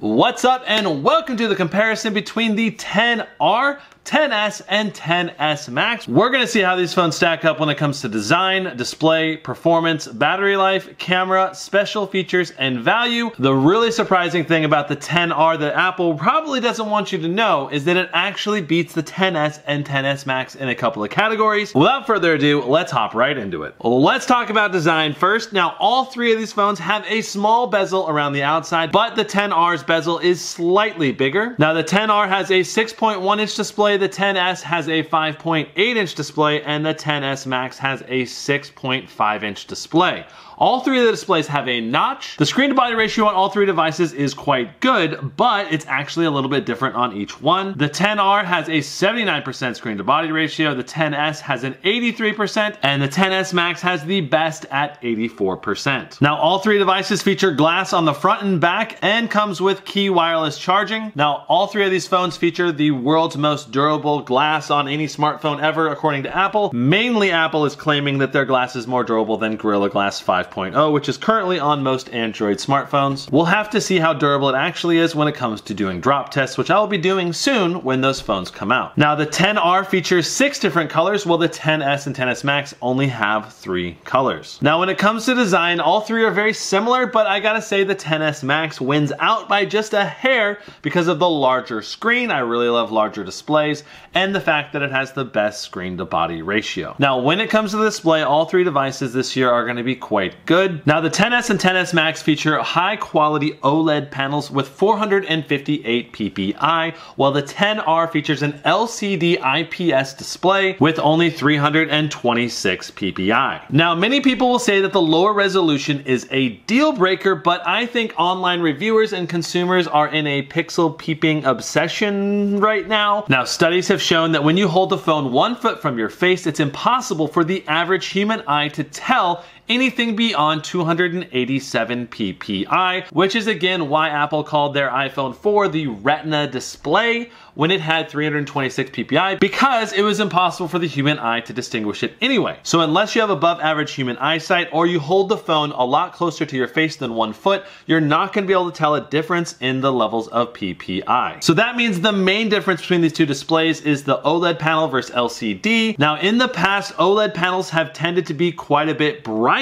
What's up and welcome to the comparison between the XR, XS, and XS Max. We're gonna see how these phones stack up when it comes to design, display, performance, battery life, camera, special features, and value. The really surprising thing about the XR that Apple probably doesn't want you to know is that it actually beats the XS and XS Max in a couple of categories. Without further ado, let's hop right into it. Let's talk about design first. Now, all three of these phones have a small bezel around the outside, but the XR's bezel is slightly bigger. Now the XR has a 6.1 inch display, the XS has a 5.8 inch display, and the XS Max has a 6.5 inch display. All three of the displays have a notch. The screen to body ratio on all three devices is quite good, but it's actually a little bit different on each one. The XR has a 79% screen to body ratio, the XS has an 83%, and the XS Max has the best at 84%. Now all three devices feature glass on the front and back and comes with key wireless charging. Now all three of these phones feature the world's most durable glass on any smartphone ever, according to Apple. Mainly Apple is claiming that their glass is more durable than Gorilla Glass 5.0, which is currently on most Android smartphones. We'll have to see how durable it actually is when it comes to doing drop tests, which I will be doing soon when those phones come out. Now the XR features 6 different colors, while the XS and XS Max only have 3 colors. Now when it comes to design, all three are very similar, but I gotta say the XS Max wins out by just a hair because of the larger screen. I really love larger displays, and the fact that it has the best screen to body ratio. Now when it comes to the display, all three devices this year are gonna be quite good. Now the XS and XS Max feature high quality OLED panels with 458 PPI, while the XR features an LCD IPS display with only 326 PPI. Now many people will say that the lower resolution is a deal breaker, but I think online reviewers and consumers are in a pixel peeping obsession right now. Now studies have shown that when you hold the phone 1 foot from your face, it's impossible for the average human eye to tell anything beyond 287 PPI, which is again why Apple called their iPhone 4 the Retina display when it had 326 PPI, because it was impossible for the human eye to distinguish it anyway. So unless you have above average human eyesight or you hold the phone a lot closer to your face than 1 foot, you're not gonna be able to tell a difference in the levels of PPI. So that means the main difference between these two displays is the OLED panel versus LCD. Now in the past, OLED panels have tended to be quite a bit brighter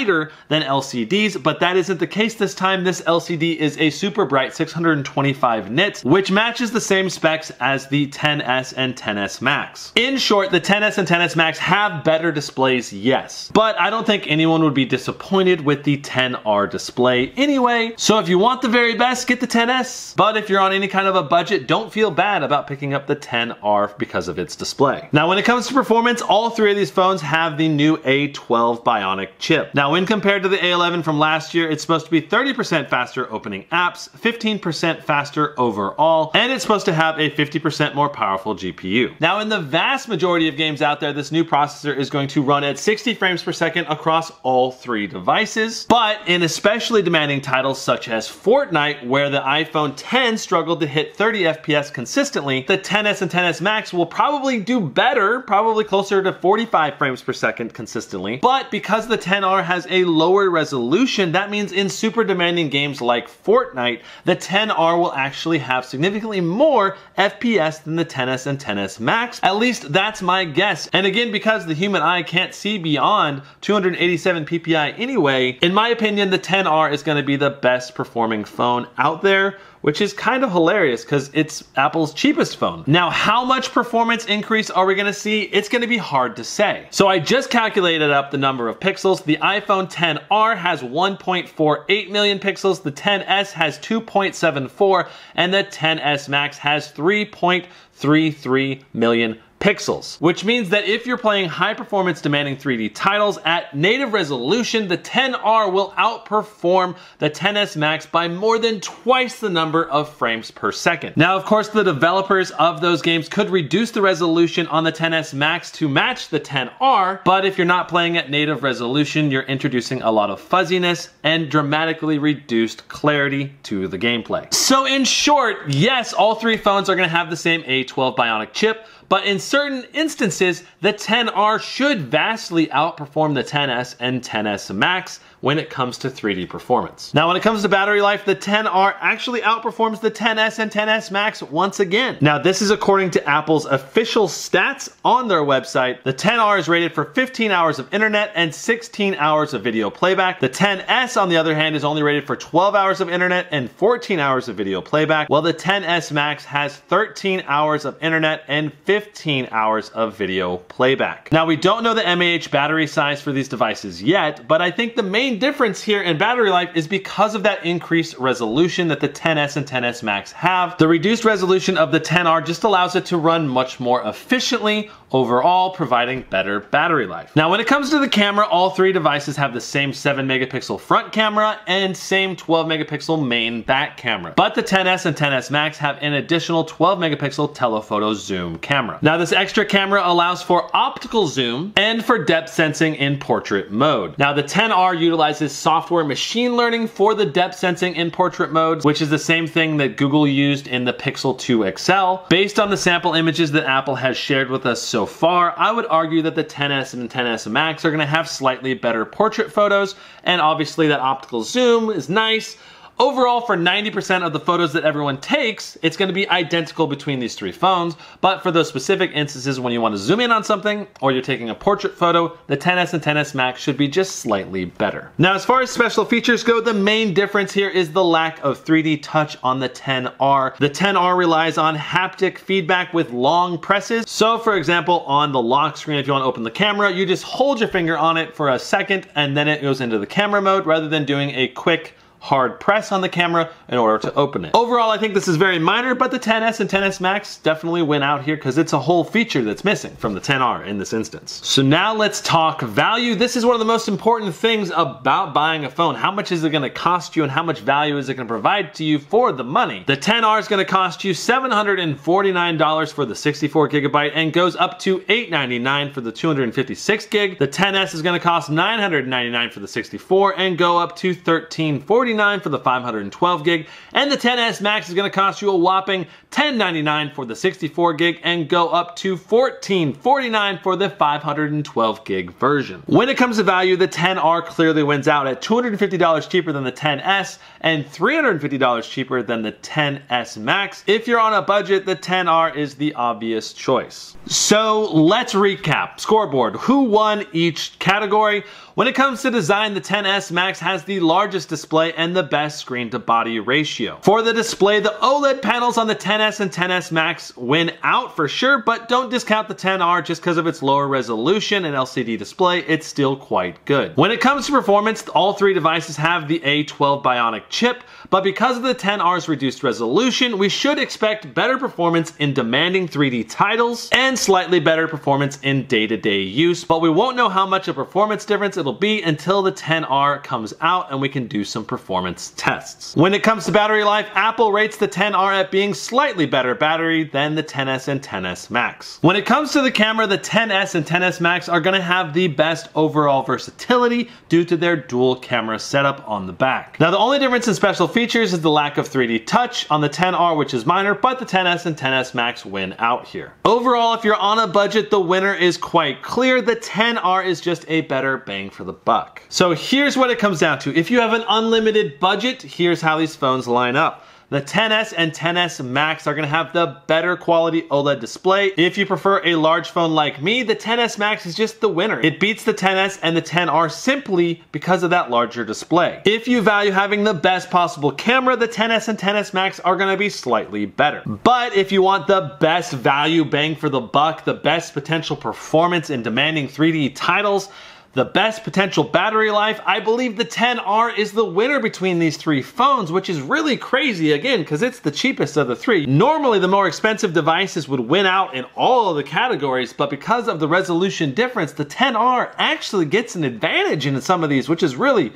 than LCDs, but that isn't the case this time. This LCD is a super bright 625 nits, which matches the same specs as the XS and XS Max. In short, the XS and XS Max have better displays, yes, but I don't think anyone would be disappointed with the XR display anyway. So if you want the very best, get the XS. But if you're on any kind of a budget, don't feel bad about picking up the XR because of its display. Now when it comes to performance, all three of these phones have the new A12 Bionic chip. Now when compared to the A11 from last year, it's supposed to be 30% faster opening apps, 15% faster overall, and it's supposed to have a 50% more powerful GPU. Now in the vast majority of games out there, this new processor is going to run at 60 frames per second across all three devices, but in especially demanding titles such as Fortnite, where the iPhone X struggled to hit 30 FPS consistently, the XS and XS Max will probably do better, probably closer to 45 frames per second consistently. But because the XR has a lower resolution, that means in super demanding games like Fortnite, the XR will actually have significantly more FPS than the XS and XS Max. At least that's my guess. And again, because the human eye can't see beyond 287 PPI anyway, in my opinion, the XR is gonna be the best performing phone out there, which is kind of hilarious because it's Apple's cheapest phone. Now, how much performance increase are we gonna see? It's gonna be hard to say. So I just calculated up the number of pixels. The iPhone XR has 1.48 million pixels, the XS has 2.74, and the XS Max has 3.33 million pixels, which means that if you're playing high performance demanding 3D titles at native resolution, the XR will outperform the XS Max by more than twice the number of frames per second. Now, of course, the developers of those games could reduce the resolution on the XS Max to match the XR, but if you're not playing at native resolution, you're introducing a lot of fuzziness and dramatically reduced clarity to the gameplay. So in short, yes, all three phones are gonna have the same A12 Bionic chip, but in certain instances, the XR should vastly outperform the XS and XS Max, when it comes to 3D performance. Now, when it comes to battery life, the 10R actually outperforms the XS and XS Max once again. Now, this is according to Apple's official stats on their website. The 10R is rated for 15 hours of internet and 16 hours of video playback. The XS, on the other hand, is only rated for 12 hours of internet and 14 hours of video playback, while the XS Max has 13 hours of internet and 15 hours of video playback. Now, we don't know the mAh battery size for these devices yet, but I think the main difference here in battery life is because of that increased resolution that the XS and XS Max have. The reduced resolution of the XR just allows it to run much more efficiently overall, providing better battery life. Now, when it comes to the camera, all three devices have the same 7-megapixel front camera and same 12-megapixel main back camera, but the XS and XS Max have an additional 12-megapixel telephoto zoom camera. Now, this extra camera allows for optical zoom and for depth sensing in portrait mode. Now, the XR utilizes software machine learning for the depth sensing in portrait mode, which is the same thing that Google used in the Pixel 2 XL. Based on the sample images that Apple has shared with us so far, I would argue that the XS and XS Max are going to have slightly better portrait photos, and obviously that optical zoom is nice. Overall, for 90% of the photos that everyone takes, it's going to be identical between these three phones, but for those specific instances when you want to zoom in on something or you're taking a portrait photo, the XS and XS Max should be just slightly better. Now, as far as special features go, the main difference here is the lack of 3D touch on the XR. The XR relies on haptic feedback with long presses. So, for example, on the lock screen, if you want to open the camera, you just hold your finger on it for a second and then it goes into the camera mode, rather than doing a quick hard press on the camera in order to open it. Overall, I think this is very minor, but the XS and XS Max definitely win out here because it's a whole feature that's missing from the XR in this instance. So now let's talk value. This is one of the most important things about buying a phone. How much is it gonna cost you and how much value is it gonna provide to you for the money? The XR is gonna cost you $749 for the 64GB and goes up to $899 for the 256GB. The XS is gonna cost $999 for the 64 and go up to $1,349 for the 512GB, and the XS Max is going to cost you a whopping $1099 for the 64GB and go up to $1449 for the 512GB version. When it comes to value, the XR clearly wins out at $250 cheaper than the XS and $350 cheaper than the XS Max. If you're on a budget, the XR is the obvious choice. So let's recap. Scoreboard. Who won each category? When it comes to design, the XS Max has the largest display and the best screen to body ratio. For the display, the OLED panels on the XS and XS Max win out for sure, but don't discount the XR just because of its lower resolution and LCD display. It's still quite good. When it comes to performance, all three devices have the A12 Bionic chip, but because of the XR's reduced resolution, we should expect better performance in demanding 3D titles and slightly better performance in day-to-day use, but we won't know how much a performance difference it'll be until the XR comes out and we can do some performance tests. When it comes to battery life, Apple rates the XR at being slightly better battery than the XS and XS Max. When it comes to the camera, the XS and XS Max are going to have the best overall versatility due to their dual camera setup on the back. Now, the only difference in special features is the lack of 3D touch on the XR, which is minor, but the XS and XS Max win out here. Overall, if you're on a budget, the winner is quite clear. The XR is just a better bang for the buck. So here's what it comes down to. If you have an unlimited budget, here's how these phones line up. The XS and XS Max are going to have the better quality OLED display. If you prefer a large phone like me, the XS Max is just the winner. It beats the XS and the XR simply because of that larger display. If you value having the best possible camera, the XS and XS Max are going to be slightly better. But if you want the best value bang for the buck, the best potential performance in demanding 3D titles, the best potential battery life, I believe the XR is the winner between these three phones, which is really crazy, again, because it's the cheapest of the three. Normally, the more expensive devices would win out in all of the categories, but because of the resolution difference, the XR actually gets an advantage in some of these, which is really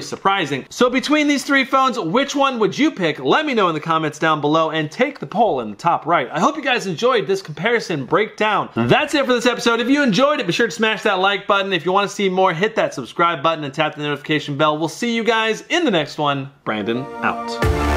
surprising. So between these three phones, which one would you pick? Let me know in the comments down below and take the poll in the top right. I hope you guys enjoyed this comparison breakdown. That's it for this episode. If you enjoyed it, be sure to smash that like button. If you want to see more, hit that subscribe button and tap the notification bell. We'll see you guys in the next one. Brandon out.